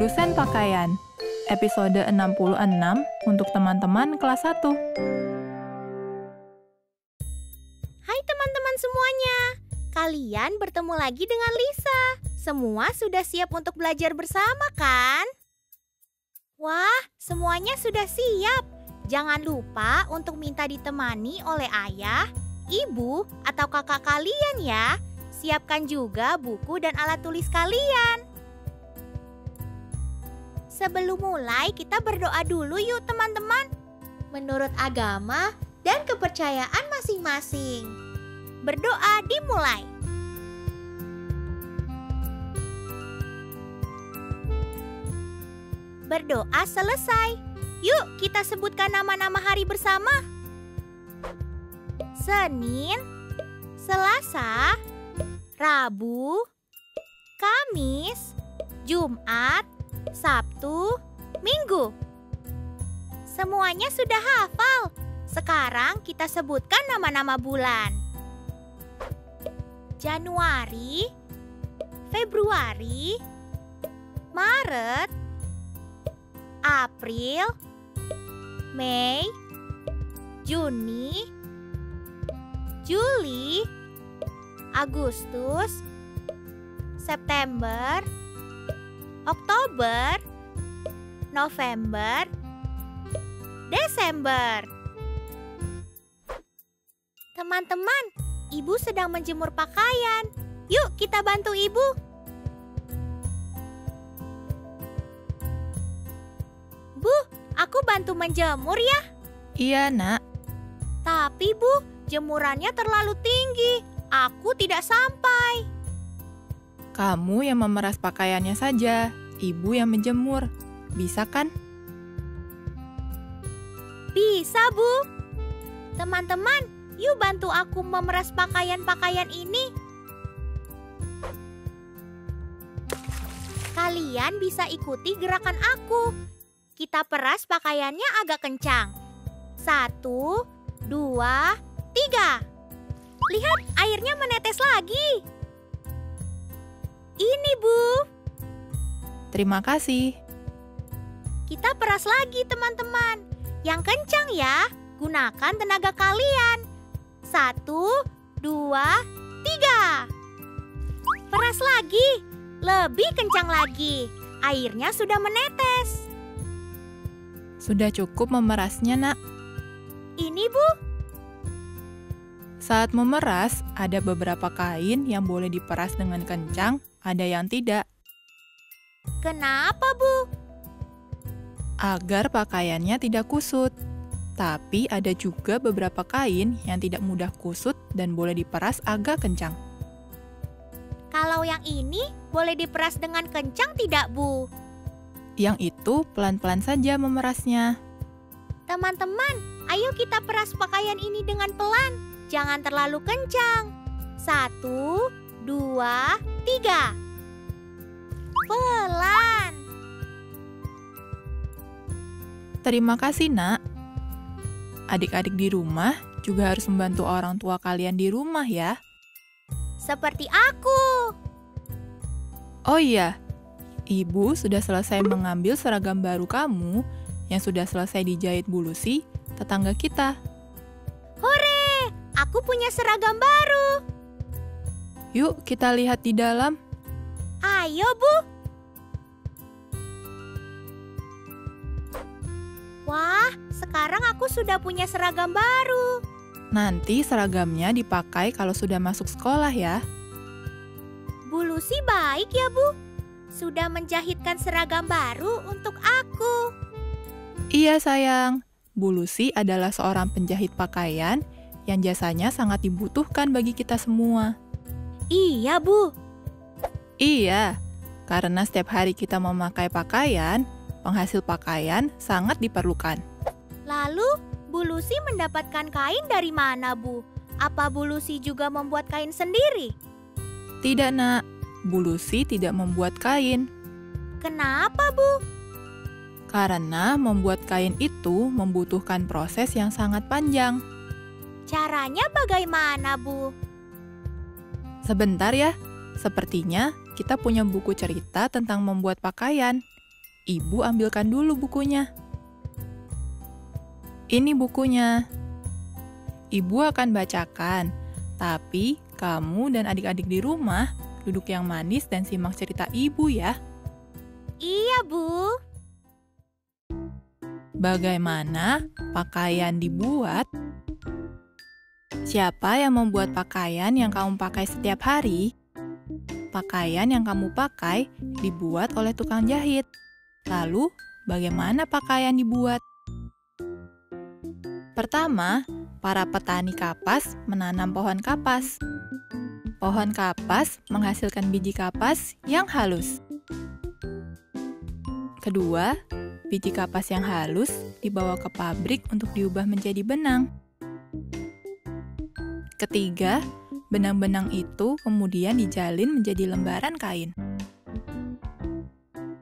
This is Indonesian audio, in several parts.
Produsen Pakaian, episode 66 untuk teman-teman kelas 1. Hai teman-teman semuanya, kalian bertemu lagi dengan Lisa. Semua sudah siap untuk belajar bersama kan? Wah, semuanya sudah siap. Jangan lupa untuk minta ditemani oleh ayah, ibu, atau kakak kalian ya. Siapkan juga buku dan alat tulis kalian. Sebelum mulai, kita berdoa dulu yuk teman-teman. Menurut agama dan kepercayaan masing-masing. Berdoa dimulai. Berdoa selesai. Yuk kita sebutkan nama-nama hari bersama. Senin, Selasa, Rabu, Kamis, Jumat, Sabtu, Minggu. Semuanya sudah hafal. Sekarang kita sebutkan nama-nama bulan. Januari, Februari, Maret, April, Mei, Juni, Juli, Agustus, September, Oktober, November, Desember. Teman-teman, ibu sedang menjemur pakaian. Yuk kita bantu ibu. Bu, aku bantu menjemur ya? Iya, Nak. Tapi Bu, jemurannya terlalu tinggi. Aku tidak sampai. Kamu yang memeras pakaiannya saja. Ibu yang menjemur. Bisa kan? Bisa, Bu. Teman-teman, yuk bantu aku memeras pakaian-pakaian ini. Kalian bisa ikuti gerakan aku. Kita peras pakaiannya agak kencang. 1, 2, 3. Lihat, airnya menetes lagi. Ini, Bu. Terima kasih. Kita peras lagi, teman-teman. Yang kencang ya, gunakan tenaga kalian. 1, 2, 3. Peras lagi, lebih kencang lagi. Airnya sudah menetes. Sudah cukup memerasnya, Nak. Ini, Bu. Saat memeras, ada beberapa kain yang boleh diperas dengan kencang, ada yang tidak. Kenapa, Bu? Agar pakaiannya tidak kusut. Tapi ada juga beberapa kain yang tidak mudah kusut dan boleh diperas agak kencang. Kalau yang ini boleh diperas dengan kencang tidak, Bu? Yang itu pelan-pelan saja memerasnya. Teman-teman, ayo kita peras pakaian ini dengan pelan. Jangan terlalu kencang. 1, 2, 3. Pelan. Terima kasih, Nak. Adik-adik di rumah juga harus membantu orang tua kalian di rumah ya. Seperti aku. Oh iya, Ibu sudah selesai mengambil seragam baru kamu yang sudah selesai dijahit Bu Lucy, tetangga kita. Aku punya seragam baru. Yuk kita lihat di dalam. Ayo, Bu. Wah, sekarang aku sudah punya seragam baru. Nanti seragamnya dipakai kalau sudah masuk sekolah ya. Bu Lucy baik ya, Bu. Sudah menjahitkan seragam baru untuk aku. Iya, sayang. Bu Lucy adalah seorang penjahit pakaian yang jasanya sangat dibutuhkan bagi kita semua. Iya, Bu. Iya, karena setiap hari kita memakai pakaian, penghasil pakaian sangat diperlukan. Lalu, Bu Lucy mendapatkan kain dari mana, Bu? Apa Bu Lucy juga membuat kain sendiri? Tidak, Nak. Bu Lucy tidak membuat kain. Kenapa, Bu? Karena membuat kain itu membutuhkan proses yang sangat panjang. Caranya bagaimana, Bu? Sebentar ya, sepertinya kita punya buku cerita tentang membuat pakaian. Ibu ambilkan dulu bukunya. Ini bukunya. Ibu akan bacakan, tapi kamu dan adik-adik di rumah duduk yang manis dan simak cerita ibu ya. Iya, Bu. Bagaimana pakaian dibuat? Siapa yang membuat pakaian yang kamu pakai setiap hari? Pakaian yang kamu pakai dibuat oleh tukang jahit. Lalu, bagaimana pakaian dibuat? Pertama, para petani kapas menanam pohon kapas. Pohon kapas menghasilkan biji kapas yang halus. Kedua, biji kapas yang halus dibawa ke pabrik untuk diubah menjadi benang. Ketiga, benang-benang itu kemudian dijalin menjadi lembaran kain.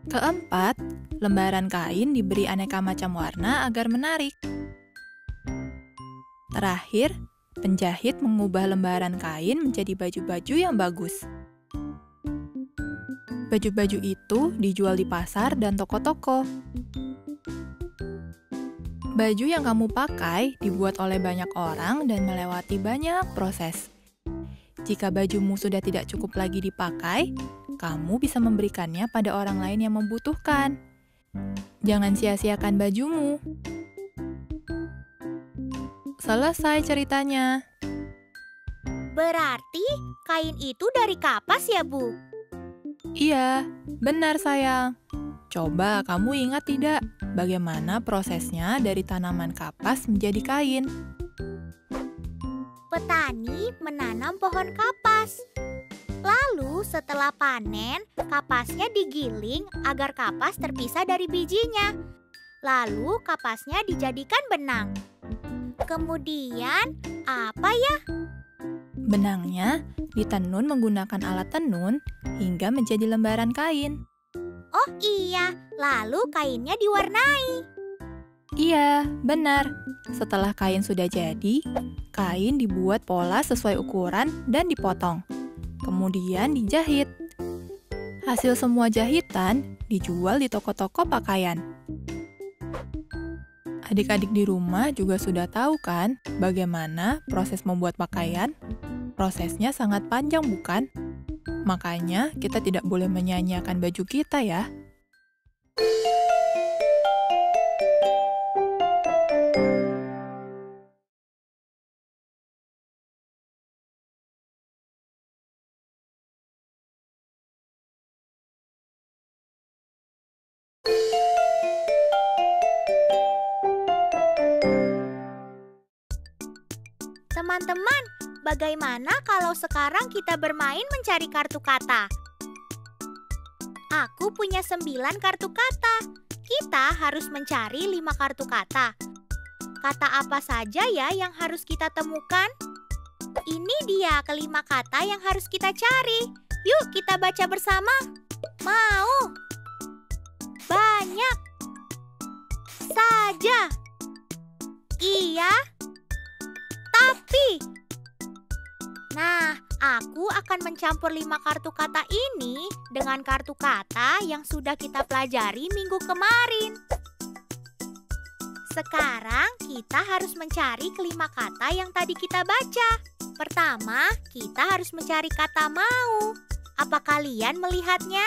Keempat, lembaran kain diberi aneka macam warna agar menarik. Terakhir, penjahit mengubah lembaran kain menjadi baju-baju yang bagus. Baju-baju itu dijual di pasar dan toko-toko. Baju yang kamu pakai dibuat oleh banyak orang dan melewati banyak proses. Jika bajumu sudah tidak cukup lagi dipakai, kamu bisa memberikannya pada orang lain yang membutuhkan. Jangan sia-siakan bajumu. Selesai ceritanya. Berarti kain itu dari kapas ya, Bu? Iya, benar sayang. Coba kamu ingat tidak bagaimana prosesnya dari tanaman kapas menjadi kain? Petani menanam pohon kapas. Lalu setelah panen, kapasnya digiling agar kapas terpisah dari bijinya. Lalu kapasnya dijadikan benang. Kemudian apa ya? Benangnya ditenun menggunakan alat tenun hingga menjadi lembaran kain. Oh iya, lalu kainnya diwarnai. Iya, benar. Setelah kain sudah jadi, kain dibuat pola sesuai ukuran dan dipotong. Kemudian dijahit. Hasil semua jahitan dijual di toko-toko pakaian. Adik-adik di rumah juga sudah tahu kan bagaimana proses membuat pakaian? Prosesnya sangat panjang, bukan? Makanya kita tidak boleh menyanyiakan baju kita ya. Teman-teman, bagaimana kalau sekarang kita bermain mencari kartu kata? Aku punya 9 kartu kata. Kita harus mencari 5 kartu kata. Kata apa saja ya yang harus kita temukan? Ini dia kelima kata yang harus kita cari. Yuk kita baca bersama. Mau. Banyak. Saja. Iya. Tapi. Nah, aku akan mencampur 5 kartu kata ini dengan kartu kata yang sudah kita pelajari minggu kemarin. Sekarang kita harus mencari kelima kata yang tadi kita baca. Pertama, kita harus mencari kata mau. Apa kalian melihatnya?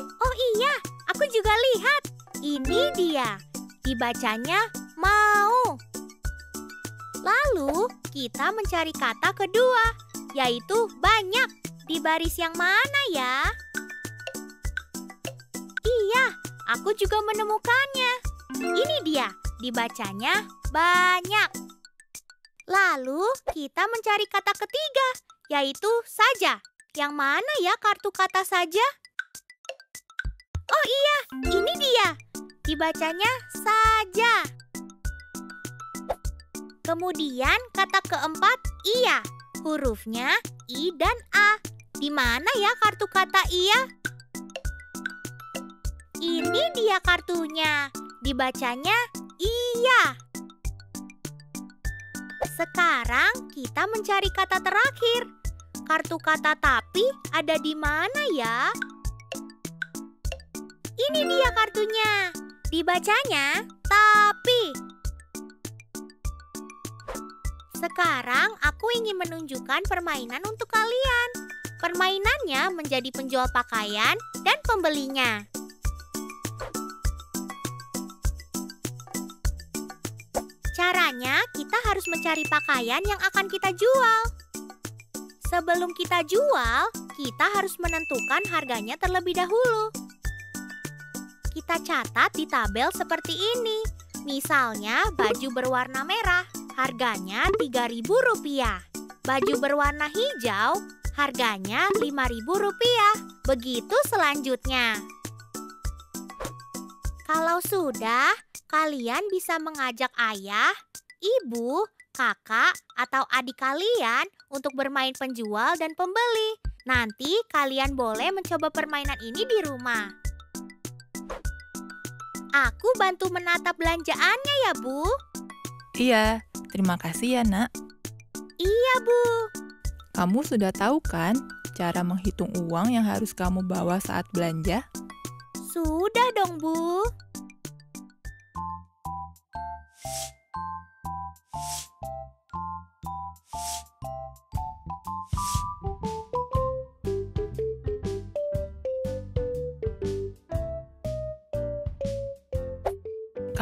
Oh iya, aku juga lihat. Ini dia. Dibacanya mau. Lalu, kita mencari kata kedua, yaitu banyak. Di baris yang mana ya? Iya, aku juga menemukannya. Ini dia, dibacanya banyak. Lalu, kita mencari kata ketiga, yaitu saja. Yang mana ya kartu kata saja? Oh iya, ini dia. Dibacanya saja. Kemudian kata keempat, iya. Hurufnya I dan A. Di mana ya kartu kata iya? Ini dia kartunya. Dibacanya iya. Sekarang kita mencari kata terakhir. Kartu kata tapi ada di mana ya? Ini dia kartunya. Dibacanya tapi. Sekarang aku ingin menunjukkan permainan untuk kalian. Permainannya menjadi penjual pakaian dan pembelinya. Caranya, kita harus mencari pakaian yang akan kita jual. Sebelum kita jual, kita harus menentukan harganya terlebih dahulu. Kita catat di tabel seperti ini. Misalnya, baju berwarna merah, harganya Rp3.000. Baju berwarna hijau, harganya Rp5.000. Begitu selanjutnya. Kalau sudah, kalian bisa mengajak ayah, ibu, kakak, atau adik kalian untuk bermain penjual dan pembeli. Nanti kalian boleh mencoba permainan ini di rumah. Aku bantu menata belanjaannya ya, Bu. Iya, terima kasih ya, Nak. Iya, Bu. Kamu sudah tahu kan cara menghitung uang yang harus kamu bawa saat belanja? Sudah dong, Bu.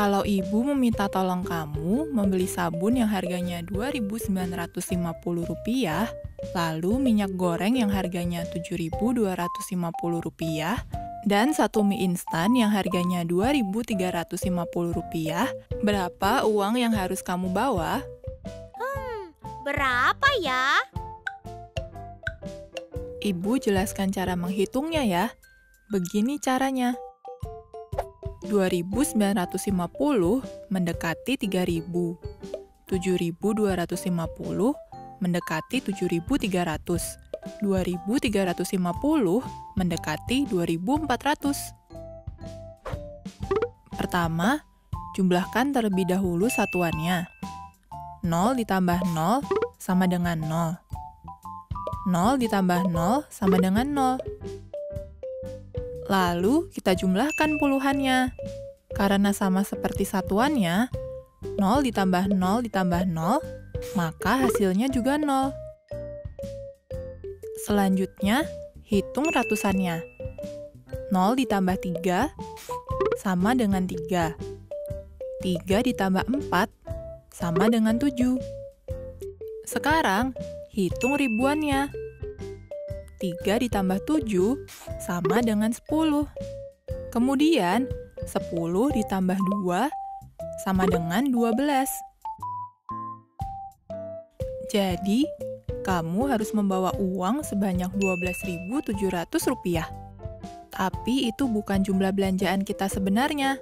Kalau ibu meminta tolong kamu membeli sabun yang harganya Rp2.950, lalu minyak goreng yang harganya Rp7.250, dan satu mie instan yang harganya Rp2.350, berapa uang yang harus kamu bawa? Berapa ya? Ibu jelaskan cara menghitungnya ya. Begini caranya. 2.950 mendekati 3.000, 7.250 mendekati 7.300, 2.350 mendekati 2.400. Pertama, jumlahkan terlebih dahulu satuannya. 0 ditambah 0 sama dengan 0. 0 ditambah 0 sama dengan 0. Lalu, kita jumlahkan puluhannya. Karena sama seperti satuannya, 0 ditambah 0 ditambah 0, maka hasilnya juga 0. Selanjutnya, hitung ratusannya. 0 ditambah 3, sama dengan 3. 3 ditambah 4, sama dengan 7. Sekarang, hitung ribuannya. 3 ditambah 7 sama dengan 10. Kemudian, 10 ditambah 2 sama dengan 12. Jadi, kamu harus membawa uang sebanyak Rp12.700. Tapi itu bukan jumlah belanjaan kita sebenarnya.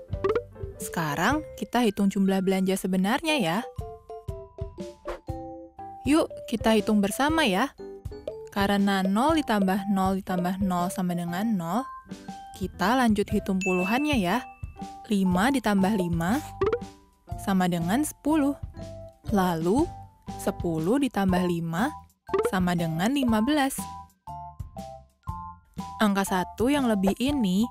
Sekarang, kita hitung jumlah belanja sebenarnya ya. Yuk, kita hitung bersama ya. Karena 0 ditambah 0 ditambah 0 sama dengan 0, kita lanjut hitung puluhannya ya. 5 ditambah 5 sama dengan 10. Lalu, 10 ditambah 5 sama dengan 15. Angka 1 yang lebih ini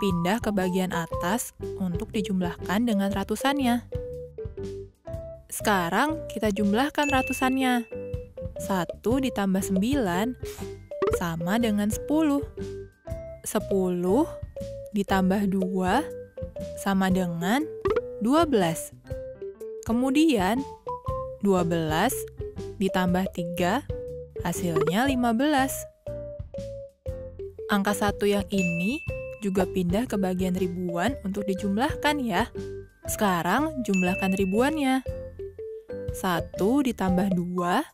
pindah ke bagian atas untuk dijumlahkan dengan ratusannya. Sekarang, kita jumlahkan ratusannya. 1 ditambah 9 sama dengan 10. 10 ditambah 2 sama dengan 12. Kemudian, 12 ditambah 3 hasilnya 15. Angka 1 yang ini juga pindah ke bagian ribuan untuk dijumlahkan ya. Sekarang, jumlahkan ribuannya. 1 ditambah 2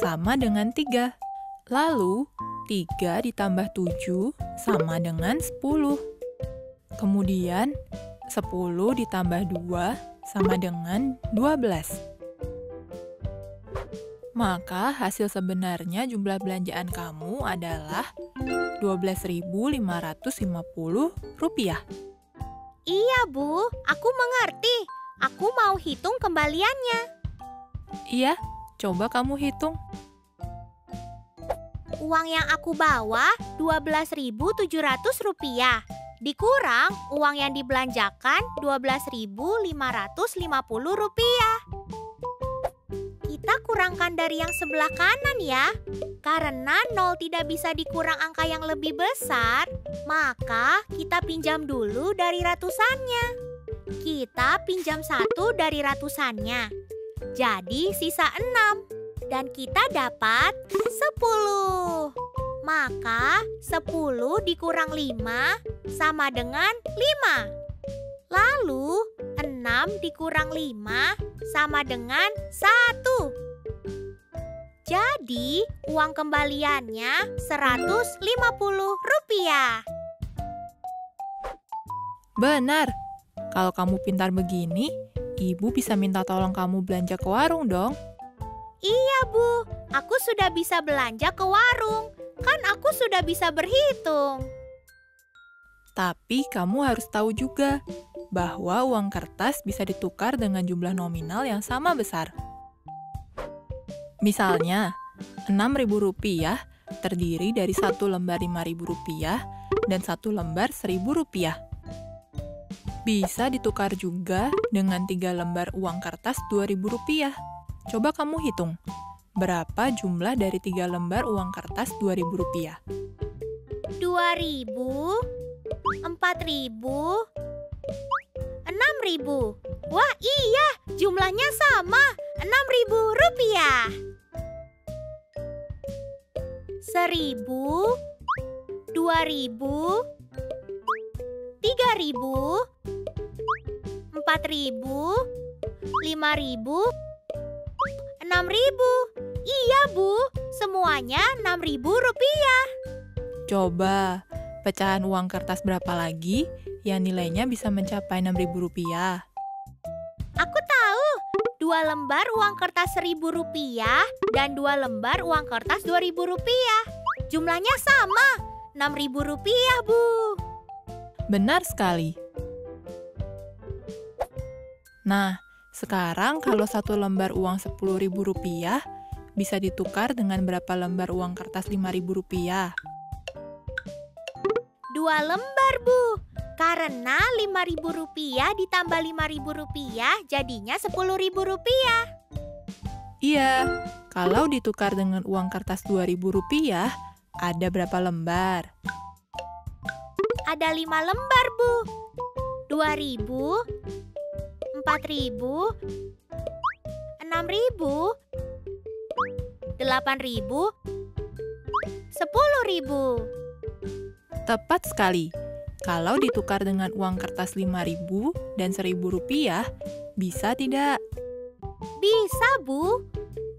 sama dengan 3. Lalu, 3 ditambah 7 sama dengan 10. Kemudian, 10 ditambah 2 sama dengan 12. Maka, hasil sebenarnya jumlah belanjaan kamu adalah Rp12.550. Iya, Bu. Aku mengerti. Aku mau hitung kembaliannya. Iya. Coba kamu hitung. Uang yang aku bawa Rp12.700. dikurang uang yang dibelanjakan Rp12.550. Kita kurangkan dari yang sebelah kanan ya. Karena 0 tidak bisa dikurang angka yang lebih besar, maka kita pinjam dulu dari ratusannya. Kita pinjam 1 dari ratusannya. Jadi sisa 6. Dan kita dapat 10. Maka 10 dikurang 5 sama dengan 5. Lalu 6 dikurang 5 sama dengan 1. Jadi, uang kembaliannya Rp150. Benar. Kalau kamu pintar begini, Ibu bisa minta tolong kamu belanja ke warung dong. Iya, Bu. Aku sudah bisa belanja ke warung. Kan aku sudah bisa berhitung. Tapi kamu harus tahu juga bahwa uang kertas bisa ditukar dengan jumlah nominal yang sama besar. Misalnya, Rp6.000 terdiri dari 1 lembar Rp5.000 dan 1 lembar Rp1.000. Bisa ditukar juga dengan 3 lembar uang kertas Rp2.000. Coba kamu hitung, berapa jumlah dari 3 lembar uang kertas Rp2.000? 2.000, 4.000, 6.000. Wah iya, jumlahnya sama, Rp6.000. 1.000, 2.000, 3.000, 4.000, 5.000, 6.000. Iya Bu, semuanya Rp6.000. Coba, pecahan uang kertas berapa lagi yang nilainya bisa mencapai Rp6.000? Aku tahu, 2 lembar uang kertas Rp1.000 dan 2 lembar uang kertas Rp2.000. Jumlahnya sama, Rp6.000, Bu. Benar sekali. Nah, sekarang kalau 1 lembar uang Rp10.000 bisa ditukar dengan berapa lembar uang kertas Rp5.000? 2 lembar, Bu. Karena Rp5.000 ditambah Rp5.000 jadinya Rp10.000. Iya, kalau ditukar dengan uang kertas Rp2.000, ada berapa lembar? Ada 5 lembar, Bu. 2.000, 4.000, 6.000, 8.000, 10.000. Tepat sekali. Kalau ditukar dengan uang kertas Rp5.000 dan Rp1.000, bisa tidak? Bisa, Bu.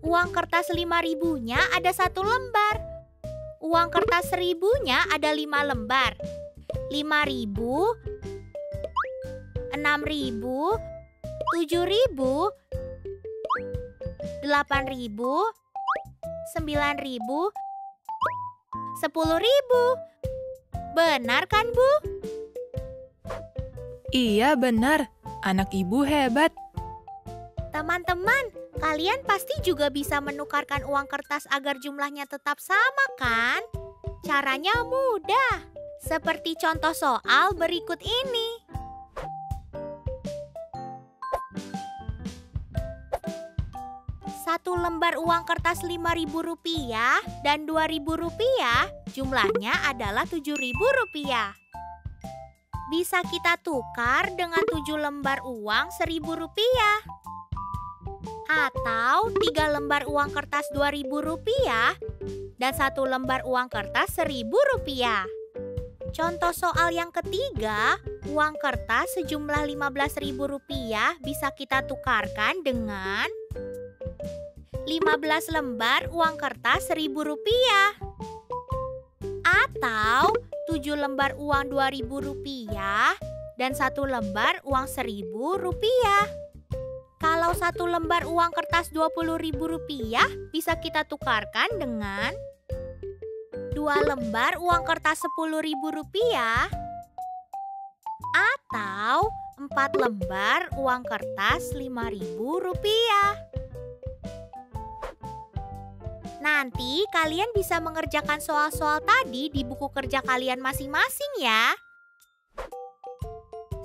Uang kertas Rp5.000-nya ada 1 lembar. Uang kertas Rp1.000-nya ada 5 lembar. 5.000, 6.000, 7.000, 8.000, 9.000, 10.000. Benar kan, Bu? Iya, benar. Anak Ibu hebat. Teman-teman, kalian pasti juga bisa menukarkan uang kertas agar jumlahnya tetap sama, kan? Caranya mudah. Seperti contoh soal berikut ini. Satu lembar uang kertas Rp5.000 dan Rp2.000, jumlahnya adalah Rp7.000. Bisa kita tukar dengan 7 lembar uang Rp1.000. Atau 3 lembar uang kertas Rp2.000 dan 1 lembar uang kertas Rp1.000. Contoh soal yang ketiga, uang kertas sejumlah Rp15.000 bisa kita tukarkan dengan 15 lembar uang kertas Rp1.000. Atau 7 lembar uang Rp2.000 dan 1 lembar uang Rp1.000. Kalau 1 lembar uang kertas Rp20.000 bisa kita tukarkan dengan 2 lembar uang kertas Rp10.000. Atau 4 lembar uang kertas Rp5.000. Nanti kalian bisa mengerjakan soal-soal tadi di buku kerja kalian masing-masing ya.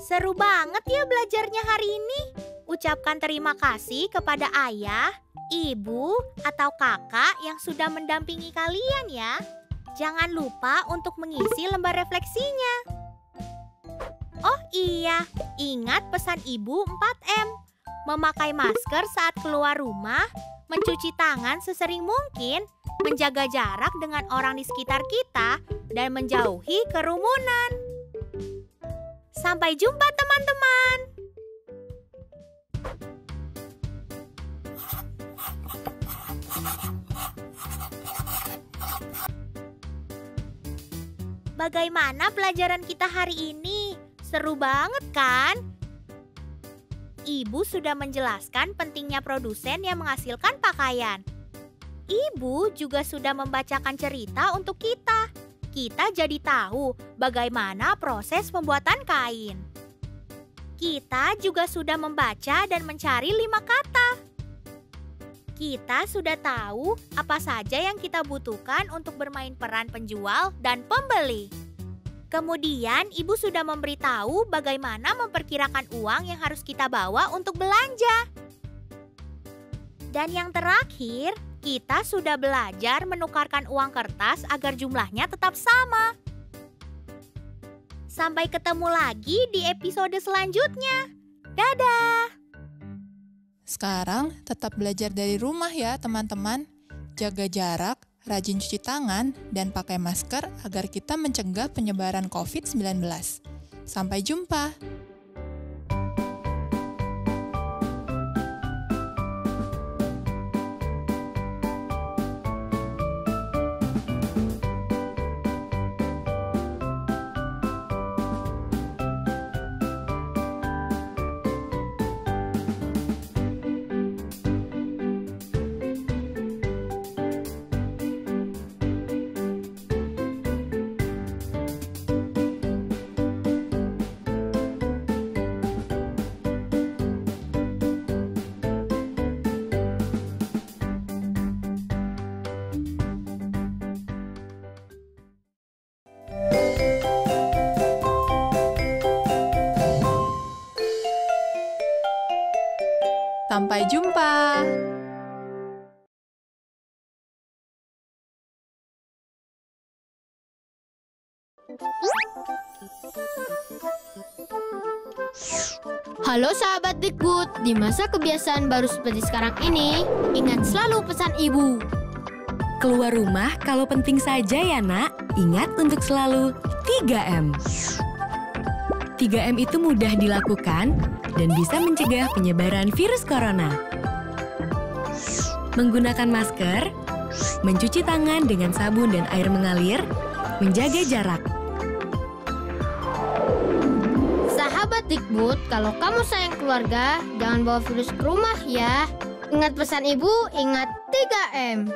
Seru banget ya belajarnya hari ini. Ucapkan terima kasih kepada ayah, ibu, atau kakak yang sudah mendampingi kalian ya. Jangan lupa untuk mengisi lembar refleksinya. Oh iya, ingat pesan ibu 4M. Memakai masker saat keluar rumah, mencuci tangan sesering mungkin, menjaga jarak dengan orang di sekitar kita, dan menjauhi kerumunan. Sampai jumpa teman-teman! Bagaimana pelajaran kita hari ini? Seru banget kan? Ibu sudah menjelaskan pentingnya produsen yang menghasilkan pakaian. Ibu juga sudah membacakan cerita untuk kita. Kita jadi tahu bagaimana proses pembuatan kain. Kita juga sudah membaca dan mencari 5 kata. Kita sudah tahu apa saja yang kita butuhkan untuk bermain peran penjual dan pembeli. Kemudian, ibu sudah memberitahu bagaimana memperkirakan uang yang harus kita bawa untuk belanja. Dan yang terakhir, kita sudah belajar menukarkan uang kertas agar jumlahnya tetap sama. Sampai ketemu lagi di episode selanjutnya. Dadah! Sekarang tetap belajar dari rumah ya teman-teman. Jaga jarak, rajin cuci tangan, dan pakai masker agar kita mencegah penyebaran COVID-19. Sampai jumpa! Sampai jumpa! Halo sahabat Bigfoot, di masa kebiasaan baru seperti sekarang ini, ingat selalu pesan ibu. Keluar rumah kalau penting saja ya nak, ingat untuk selalu 3M. 3M itu mudah dilakukan dan bisa mencegah penyebaran virus corona. Menggunakan masker, mencuci tangan dengan sabun dan air mengalir, menjaga jarak. Sahabat Dikbud, kalau kamu sayang keluarga, jangan bawa virus ke rumah ya. Ingat pesan ibu, ingat 3M.